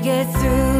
Get through.